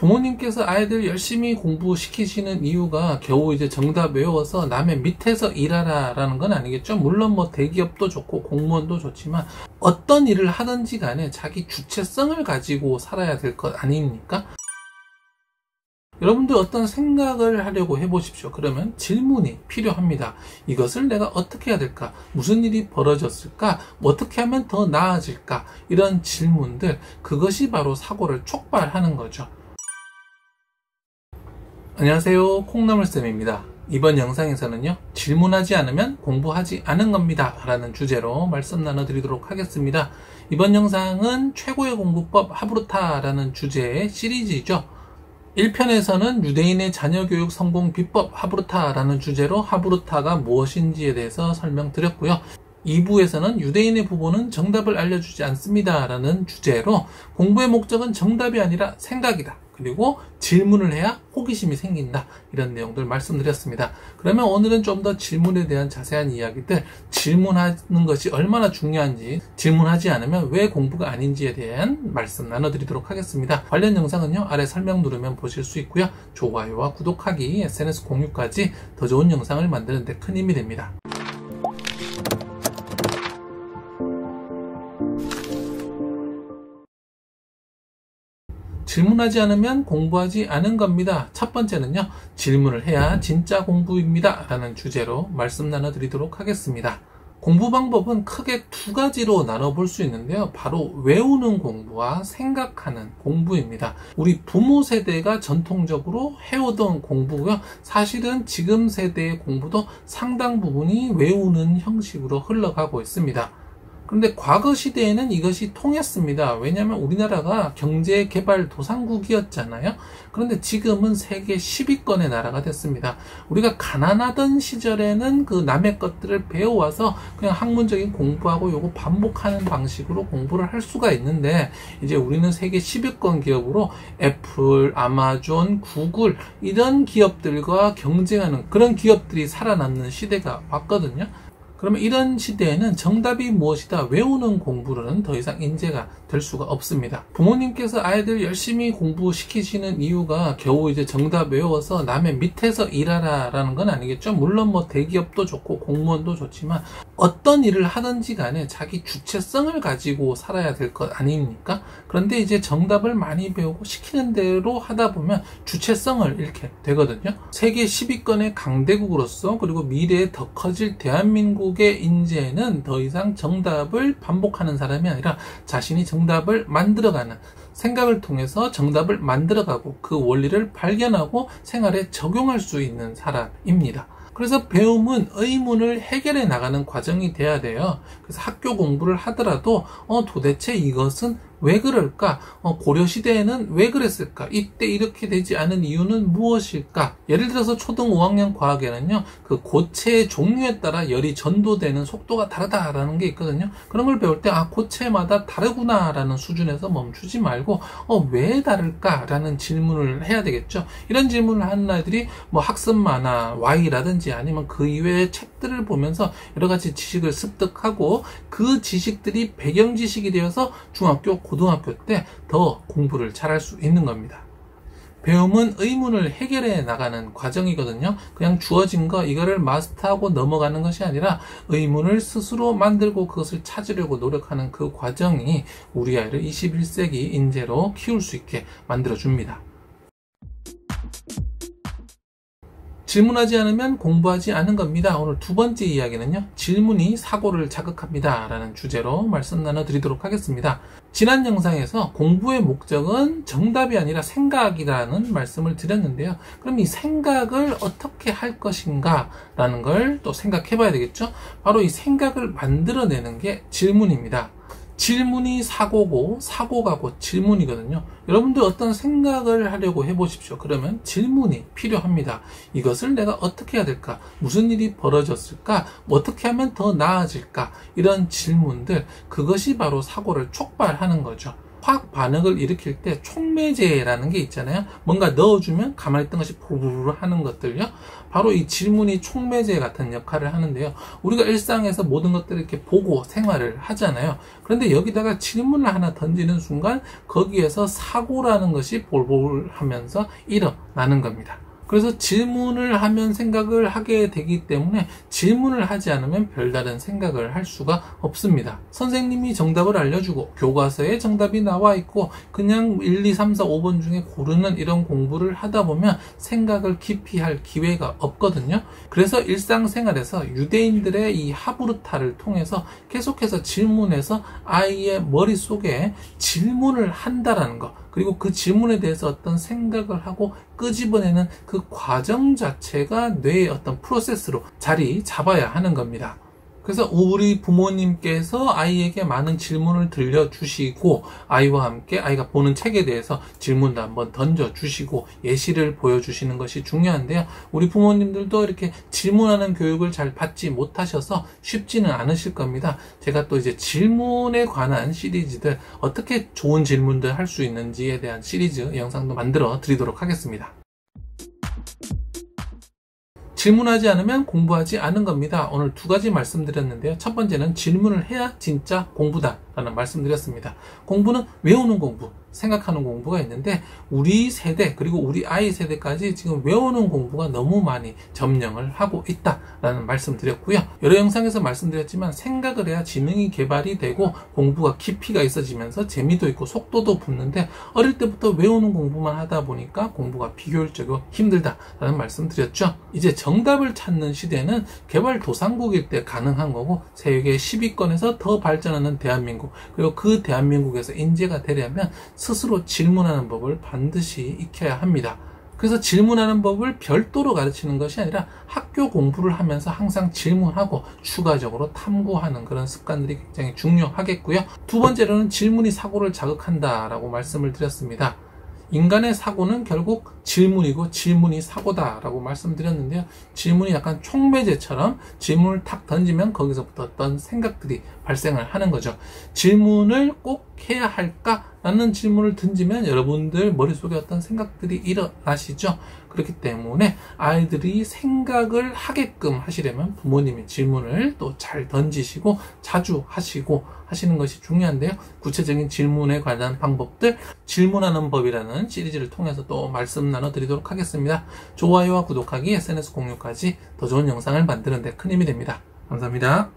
부모님께서 아이들 열심히 공부시키시는 이유가 겨우 이제 정답 외워서 남의 밑에서 일하라 라는 건 아니겠죠. 물론 뭐 대기업도 좋고 공무원도 좋지만 어떤 일을 하든지 간에 자기 주체성을 가지고 살아야 될 것 아닙니까? 여러분들 어떤 생각을 하려고 해보십시오. 그러면 질문이 필요합니다. 이것을 내가 어떻게 해야 될까? 무슨 일이 벌어졌을까? 어떻게 하면 더 나아질까? 이런 질문들, 그것이 바로 사고를 촉발하는 거죠. 안녕하세요, 콩나물쌤입니다. 이번 영상에서는요, 질문하지 않으면 공부하지 않은 겁니다 라는 주제로 말씀 나눠드리도록 하겠습니다. 이번 영상은 최고의 공부법 하브루타 라는 주제의 시리즈죠. 1편에서는 유대인의 자녀교육 성공 비법 하브루타라는 주제로 하브루타가 무엇인지에 대해서 설명드렸고요. 2부에서는 유대인의 부모는 정답을 알려주지 않습니다 라는 주제로 공부의 목적은 정답이 아니라 생각이다, 그리고 질문을 해야 호기심이 생긴다, 이런 내용들 말씀드렸습니다. 그러면 오늘은 좀 더 질문에 대한 자세한 이야기들, 질문하는 것이 얼마나 중요한지, 질문하지 않으면 왜 공부가 아닌지에 대한 말씀 나눠드리도록 하겠습니다. 관련 영상은요, 아래 설명 누르면 보실 수 있고요. 좋아요와 구독하기, SNS 공유까지 더 좋은 영상을 만드는 데 큰 힘이 됩니다. 질문하지 않으면 공부하지 않은 겁니다. 첫 번째는요, 질문을 해야 진짜 공부입니다 라는 주제로 말씀 나눠드리도록 하겠습니다. 공부 방법은 크게 두 가지로 나눠볼 수 있는데요, 바로 외우는 공부와 생각하는 공부입니다. 우리 부모 세대가 전통적으로 해오던 공부고요, 사실은 지금 세대의 공부도 상당 부분이 외우는 형식으로 흘러가고 있습니다. 그런데 과거 시대에는 이것이 통했습니다. 왜냐하면 우리나라가 경제개발도상국이었잖아요. 그런데 지금은 세계 10위권의 나라가 됐습니다. 우리가 가난하던 시절에는 그 남의 것들을 배워와서 그냥 학문적인 공부하고 요거 반복하는 방식으로 공부를 할 수가 있는데, 이제 우리는 세계 10위권 기업으로 애플, 아마존, 구글 이런 기업들과 경쟁하는 그런 기업들이 살아남는 시대가 왔거든요. 그러면 이런 시대에는 정답이 무엇이다, 외우는 공부로는 더 이상 인재가 될 수가 없습니다. 부모님께서 아이들 열심히 공부시키시는 이유가 겨우 이제 정답 외워서 남의 밑에서 일하라 라는 건 아니겠죠. 물론 뭐 대기업도 좋고 공무원도 좋지만 어떤 일을 하든지 간에 자기 주체성을 가지고 살아야 될 것 아닙니까? 그런데 이제 정답을 많이 배우고 시키는 대로 하다 보면 주체성을 잃게 되거든요. 세계 10위권의 강대국으로서, 그리고 미래에 더 커질 대한민국 한국의 인재는 더 이상 정답을 반복하는 사람이 아니라 자신이 정답을 만들어가는, 생각을 통해서 정답을 만들어가고 그 원리를 발견하고 생활에 적용할 수 있는 사람입니다. 그래서 배움은 의문을 해결해 나가는 과정이 돼야 돼요. 그래서 학교 공부를 하더라도 도대체 이것은 왜 그럴까? 고려시대에는 왜 그랬을까? 이때 이렇게 되지 않은 이유는 무엇일까? 예를 들어서 초등 5학년 과학에는요, 그 고체의 종류에 따라 열이 전도되는 속도가 다르다라는 게 있거든요. 그런 걸 배울 때 고체마다 다르구나라는 수준에서 멈추지 말고 왜 다를까라는 질문을 해야 되겠죠. 이런 질문을 하는 아이들이 뭐 학습 만화 Y라든지 아니면 그 이외의 책들을 보면서 여러 가지 지식을 습득하고 그 지식들이 배경 지식이 되어서 중학교, 고등학교 때 더 공부를 잘할 수 있는 겁니다. 배움은 의문을 해결해 나가는 과정이거든요. 그냥 주어진 거 이거를 마스터하고 넘어가는 것이 아니라 의문을 스스로 만들고 그것을 찾으려고 노력하는 그 과정이 우리 아이를 21세기 인재로 키울 수 있게 만들어줍니다. 질문하지 않으면 공부하지 않은 겁니다. 오늘 두 번째 이야기는요, 질문이 사고를 자극합니다 라는 주제로 말씀 나눠드리도록 하겠습니다. 지난 영상에서 공부의 목적은 정답이 아니라 생각이라는 말씀을 드렸는데요, 그럼 이 생각을 어떻게 할 것인가 라는 걸 또 생각해 봐야 되겠죠. 바로 이 생각을 만들어내는 게 질문입니다. 질문이 사고고, 사고가 곧 질문이거든요. 여러분들 어떤 생각을 하려고 해보십시오. 그러면 질문이 필요합니다. 이것을 내가 어떻게 해야 될까? 무슨 일이 벌어졌을까? 어떻게 하면 더 나아질까? 이런 질문들, 그것이 바로 사고를 촉발하는 거죠. 화학 반응을 일으킬 때 촉매제라는 게 있잖아요. 뭔가 넣어주면 가만히 있던 것이 부르르 하는 것들요. 바로 이 질문이 촉매제 같은 역할을 하는데요. 우리가 일상에서 모든 것들을 이렇게 보고 생활을 하잖아요. 그런데 여기다가 질문을 하나 던지는 순간 거기에서 사고라는 것이 볼볼 하면서 일어나는 겁니다. 그래서 질문을 하면 생각을 하게 되기 때문에 질문을 하지 않으면 별다른 생각을 할 수가 없습니다. 선생님이 정답을 알려주고 교과서에 정답이 나와 있고 그냥 1, 2, 3, 4, 5번 중에 고르는 이런 공부를 하다 보면 생각을 깊이 할 기회가 없거든요. 그래서 일상생활에서 유대인들의 이 하부르타를 통해서 계속해서 질문해서 아이의 머릿속에 질문을 한다라는 것, 그리고 그 질문에 대해서 어떤 생각을 하고 끄집어내는 그 과정 자체가 뇌의 어떤 프로세스로 자리 잡아야 하는 겁니다. 그래서 우리 부모님께서 아이에게 많은 질문을 들려주시고 아이와 함께 아이가 보는 책에 대해서 질문도 한번 던져주시고 예시를 보여주시는 것이 중요한데요. 우리 부모님들도 이렇게 질문하는 교육을 잘 받지 못하셔서 쉽지는 않으실 겁니다. 제가 또 이제 질문에 관한 시리즈들, 어떻게 좋은 질문들 할 수 있는지에 대한 시리즈 영상도 만들어 드리도록 하겠습니다. 질문하지 않으면 공부하지 않은 겁니다. 오늘 두 가지 말씀드렸는데요. 첫 번째는 질문을 해야 진짜 공부다 라는 말씀드렸습니다. 공부는 외우는 공부, 생각하는 공부가 있는데 우리 세대 그리고 우리 아이 세대까지 지금 외우는 공부가 너무 많이 점령을 하고 있다라는 말씀드렸고요. 여러 영상에서 말씀드렸지만 생각을 해야 지능이 개발이 되고 공부가 깊이가 있어지면서 재미도 있고 속도도 붙는데 어릴 때부터 외우는 공부만 하다 보니까 공부가 비효율적이고 힘들다라는 말씀드렸죠. 이제 정답을 찾는 시대는 개발도상국일 때 가능한 거고 세계 10위권에서 더 발전하는 대한민국, 그리고 그 대한민국에서 인재가 되려면 스스로 질문하는 법을 반드시 익혀야 합니다. 그래서 질문하는 법을 별도로 가르치는 것이 아니라 학교 공부를 하면서 항상 질문하고 추가적으로 탐구하는 그런 습관들이 굉장히 중요하겠고요. 두 번째로는 질문이 사고를 자극한다라고 말씀을 드렸습니다. 인간의 사고는 결국 질문이고 질문이 사고다라고 말씀드렸는데요. 질문이 약간 촉매제처럼 질문을 탁 던지면 거기서부터 어떤 생각들이 발생을 하는 거죠. 질문을 꼭 해야 할까라는 질문을 던지면 여러분들 머릿속에 어떤 생각들이 일어나시죠. 그렇기 때문에 아이들이 생각을 하게끔 하시려면 부모님이 질문을 또 잘 던지시고 자주 하시고 하시는 것이 중요한데요. 구체적인 질문에 관한 방법들, 질문하는 법이라는 시리즈를 통해서 또 말씀 나눠드리도록 하겠습니다. 좋아요와 구독하기, SNS 공유까지 더 좋은 영상을 만드는 데 큰 힘이 됩니다. 감사합니다.